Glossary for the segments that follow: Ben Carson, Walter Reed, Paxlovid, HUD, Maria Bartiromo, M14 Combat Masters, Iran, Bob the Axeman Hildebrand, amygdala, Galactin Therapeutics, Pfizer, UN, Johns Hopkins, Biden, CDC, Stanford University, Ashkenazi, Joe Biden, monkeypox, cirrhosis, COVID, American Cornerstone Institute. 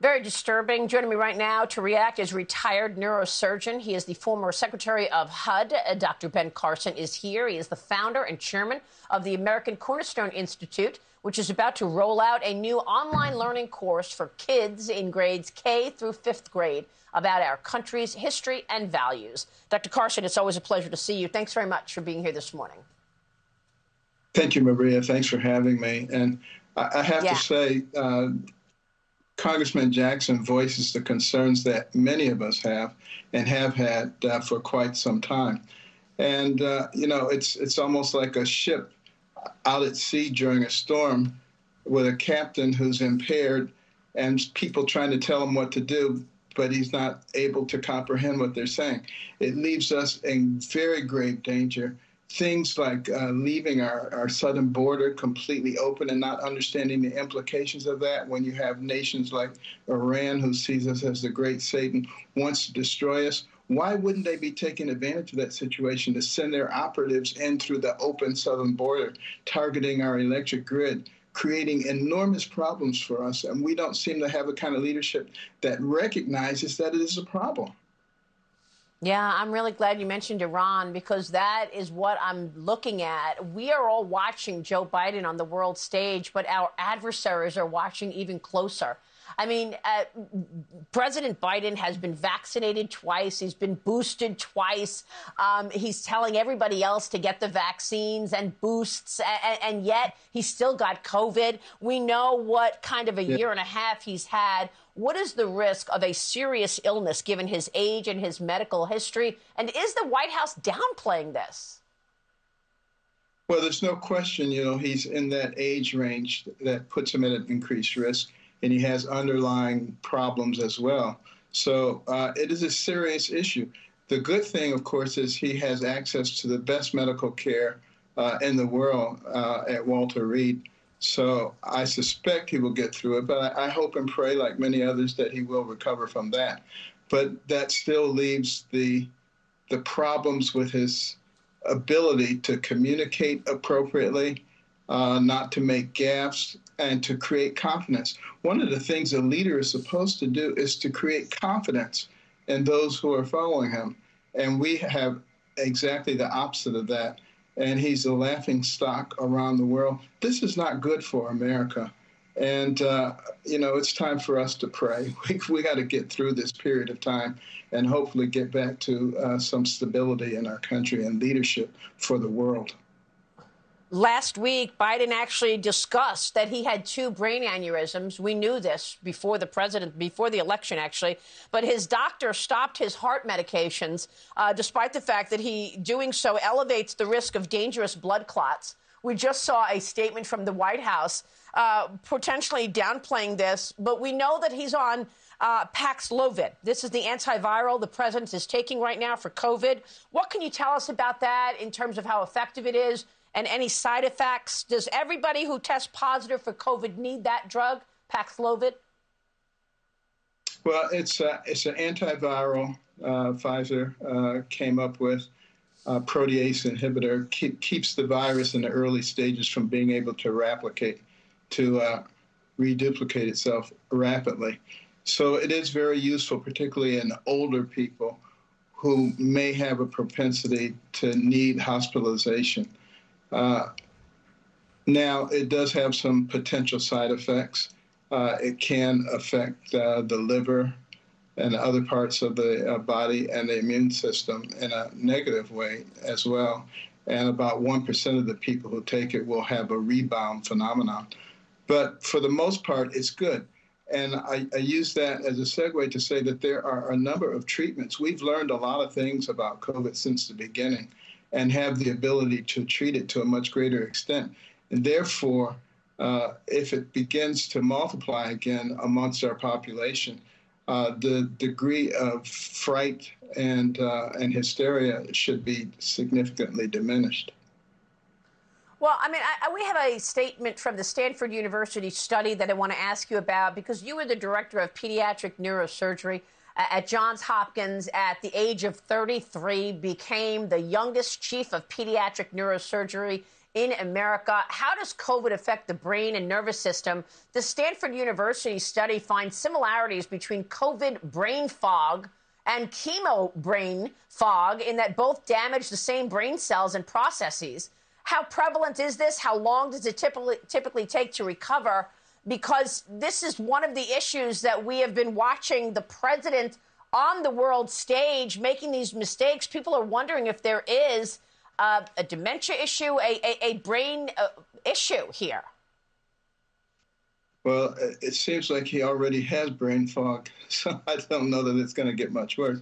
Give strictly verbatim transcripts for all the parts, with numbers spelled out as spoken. Very disturbing. Joining me right now to react is retired neurosurgeon. He is the former secretary of H U D. Doctor Ben Carson is here. He is the founder and chairman of the American Cornerstone Institute, which is about to roll out a new online learning course for kids in grades K through fifth grade about our country's history and values. Doctor Carson, it's always a pleasure to see you. Thanks very much for being here this morning. Thank you, Maria. Thanks for having me. And I, I have yeah. to say, uh, Congressman Jackson voices the concerns that many of us have and have had uh, for quite some time. And, uh, you know, it's, it's almost like a ship out at sea during a storm with a captain who's impaired and people trying to tell him what to do, but he's not able to comprehend what they're saying. It leaves us in very grave danger. Things like uh, leaving our, our southern border completely open and not understanding the implications of that when you have nations like Iran, who sees us as the great Satan, wants to destroy us. Why wouldn't they be taking advantage of that situation to send their operatives in through the open southern border, targeting our electric grid, creating enormous problems for us? And we don't seem to have a kind of leadership that recognizes that it is a problem. Yeah, I'm really glad you mentioned Iran, because that is what I'm looking at. We are all watching Joe Biden on the world stage, but our adversaries are watching even closer. I mean, uh, President Biden has been vaccinated twice. He's been boosted twice. Um, he's telling everybody else to get the vaccines and boosts, and, and yet he's still got COVID. We know what kind of a year and a half he's had. What is the risk of a serious illness, given his age and his medical history? And is the White House downplaying this? Well, there's no question, you know, he's in that age range that puts him at an increased risk, and he has underlying problems as well. So uh, it is a serious issue. The good thing, of course, is he has access to the best medical care uh, in the world uh, at Walter Reed. So I suspect he will get through it, but I hope and pray, like many others, that he will recover from that. But that still leaves the, the problems with his ability to communicate appropriately, uh, not to make gaffes, and to create confidence. One of the things a leader is supposed to do is to create confidence in those who are following him. And we have exactly the opposite of that. And he's a laughing stock around the world. This is not good for America. And, uh, you know, it's time for us to pray. We, we got to get through this period of time and hopefully get back to uh, some stability in our country and leadership for the world. Last week, Biden actually discussed that he had two brain aneurysms. We knew this before the president, before the election, actually. But his doctor stopped his heart medications, uh, despite the fact that he doing so elevates the risk of dangerous blood clots. We just saw a statement from the White House uh, potentially downplaying this. But we know that he's on uh, Paxlovid. This is the antiviral the president is taking right now for COVID. What can you tell us about that in terms of how effective it is? And any side effects? Does everybody who tests positive for COVID need that drug, Paxlovid? Well, it's a, it's an antiviral uh, Pfizer uh, came up with, uh, protease inhibitor, keep, keeps the virus in the early stages from being able to replicate, to uh, reduplicate itself rapidly. So it is very useful, particularly in older people who may have a propensity to need hospitalization. Uh, now, it does have some potential side effects. Uh, it can affect uh, the liver and other parts of the uh, body and the immune system in a negative way as well. And about one percent of the people who take it will have a rebound phenomenon. But for the most part, it's good. And I, I use that as a segue to say that there are a number of treatments. We've learned a lot of things about COVID since the beginning, and have the ability to treat it to a much greater extent. And therefore, uh, if it begins to multiply again amongst our population, uh, the degree of fright and, uh, and hysteria should be significantly diminished. Well, I mean, I, I, we have a statement from the Stanford University study that I want to ask you about, because you were the director of pediatric neurosurgery at Johns Hopkins at the age of thirty-three, became the youngest chief of pediatric neurosurgery in America. How does COVID affect the brain and nervous system? The Stanford University study finds similarities between COVID brain fog and chemo brain fog in that both damage the same brain cells and processes. How prevalent is this? How long does it typically, typically take to recover? Because this is one of the issues that we have been watching the president on the world stage making these mistakes. People are wondering if there is Uh, a dementia issue, a, a, a brain uh, issue here? Well, it seems like he already has brain fog, so I don't know that it's going to get much worse.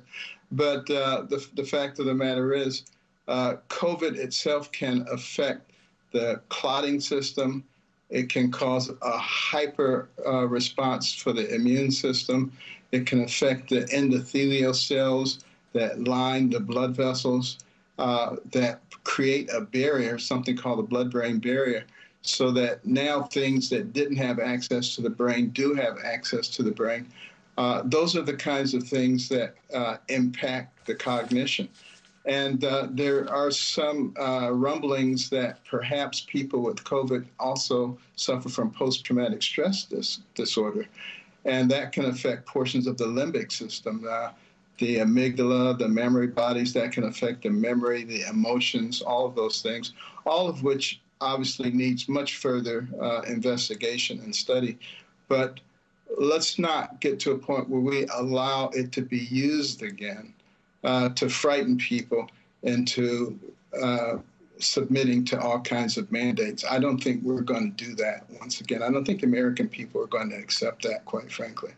But uh, the, the fact of the matter is uh, COVID itself can affect the clotting system. It can cause a hyper uh, response for the immune system. It can affect the endothelial cells that line the blood vessels. Uh, that create a barrier, something called the blood-brain barrier, so that now things that didn't have access to the brain do have access to the brain. Uh, those are the kinds of things that uh, impact the cognition. And uh, there are some uh, rumblings that perhaps people with COVID also suffer from post-traumatic stress dis disorder, and that can affect portions of the limbic system. Uh, The amygdala, the memory bodies, that can affect the memory, the emotions, all of those things, all of which obviously needs much further uh, investigation and study. But let's not get to a point where we allow it to be used again uh, to frighten people into uh, submitting to all kinds of mandates. I don't think we're going to do that once again. I don't think the American people are going to accept that, quite frankly.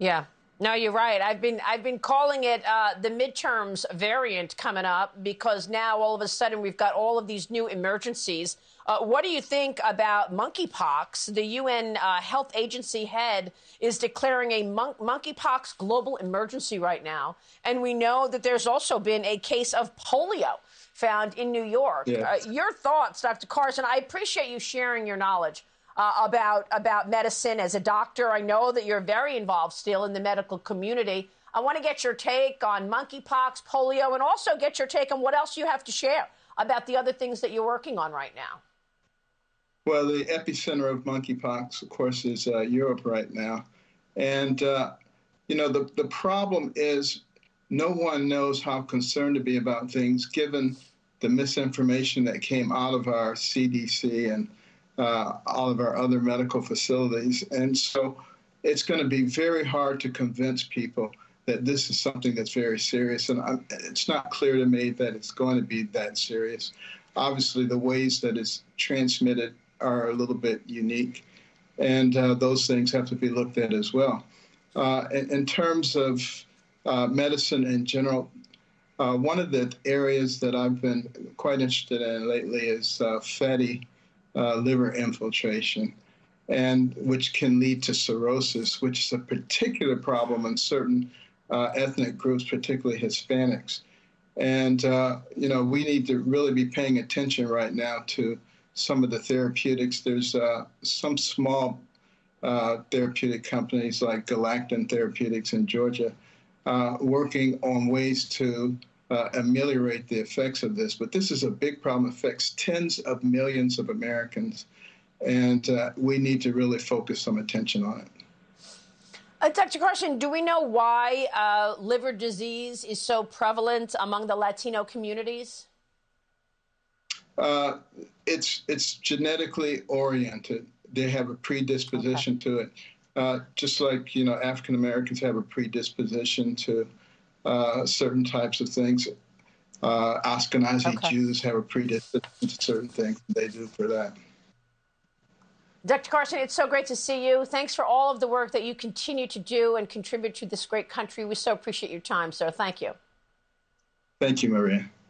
Yeah. No, you're right. I've been I've been calling it uh, the midterms variant coming up, because now all of a sudden we've got all of these new emergencies. Uh, what do you think about monkeypox? The U N uh, health agency head is declaring a mon monkeypox global emergency right now. And we know that there's also been a case of polio found in New York. Yes. Uh, your thoughts, Doctor Carson? I appreciate you sharing your knowledge Uh, about about medicine. As a doctor, I know that you're very involved still in the medical community. I want to get your take on monkeypox, polio, and also get your take on what else you have to share about the other things that you're working on right now. Well, the epicenter of monkeypox, of course, is uh, Europe right now. And, uh, you know, the, the problem is no one knows how concerned to be about things, given the misinformation that came out of our C D C and Uh, all of our other medical facilities. And so it's going to be very hard to convince people that this is something that's very serious. And I'm, it's not clear to me that it's going to be that serious. Obviously, the ways that it's transmitted are a little bit unique, and uh, those things have to be looked at as well. Uh, in, in terms of uh, medicine in general, uh, one of the areas that I've been quite interested in lately is uh, fatty Uh, liver infiltration, and which can lead to cirrhosis, which is a particular problem in certain uh, ethnic groups, particularly Hispanics. And, uh, you know, we need to really be paying attention right now to some of the therapeutics. There's uh, some small uh, therapeutic companies like Galactin Therapeutics in Georgia uh, working on ways to Uh, ameliorate the effects of this. But this is a big problem. It affects tens of millions of Americans, and uh, we need to really focus some attention on it. Uh, Doctor Carson, do we know why uh, liver disease is so prevalent among the Latino communities? Uh, it's, it's genetically oriented. They have a predisposition okay. to it. Uh, just like, you know, African Americans have a predisposition to Uh, certain types of things. Uh, Ashkenazi okay. Jews have a predisposition to certain things. They do for that. Doctor Carson, it's so great to see you. Thanks for all of the work that you continue to do and contribute to this great country. We so appreciate your time, sir. Thank you. Thank you, Maria.